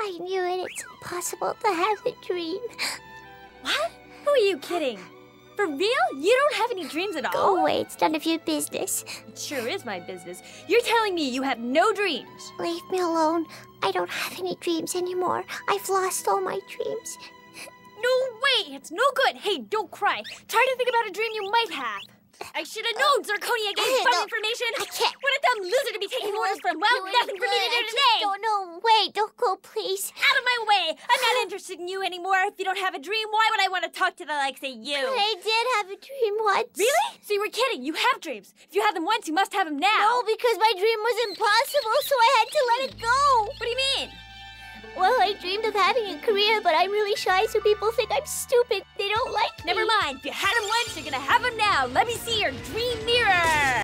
I knew it. It's impossible to have a dream. What? Who are you kidding? For real? You don't have any dreams at all? Go away. It's none of your business. It sure is my business. You're telling me you have no dreams? Leave me alone. I don't have any dreams anymore. I've lost all my dreams. No way! It's no good! Hey, don't cry. Try to think about a dream you might have. I should have known Zirconia gave fun information. I can't. What a dumb loser to be taking orders from. Well, nothing for me to do today. Don't know. Wait, don't go, please. Out of my way. I'm not interested in you anymore. If you don't have a dream, why would I want to talk to the likes of you? But I did have a dream once. Really? So you were kidding. You have dreams. If you had them once, you must have them now. No, because my dream was impossible, so I had to let it go. What do you mean? Well, I dreamed of having a career, but I'm really shy, so people think I'm stupid. They don't like me. Never mind. If you had them once, you're gonna have them now. Let me see your dream mirror.